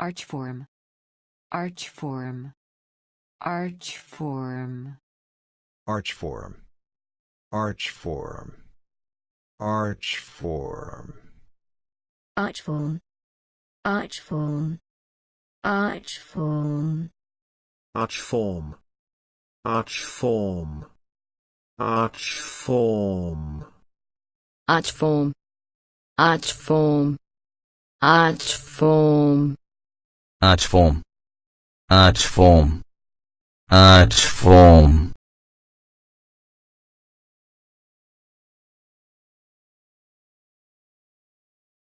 Archform. Archform. Archform. Archform. Archform. Archform. Archform. Archform. Archform. Archform. Archform. Archform. Archform. Archform. Archform. Archform. Archform. Archform.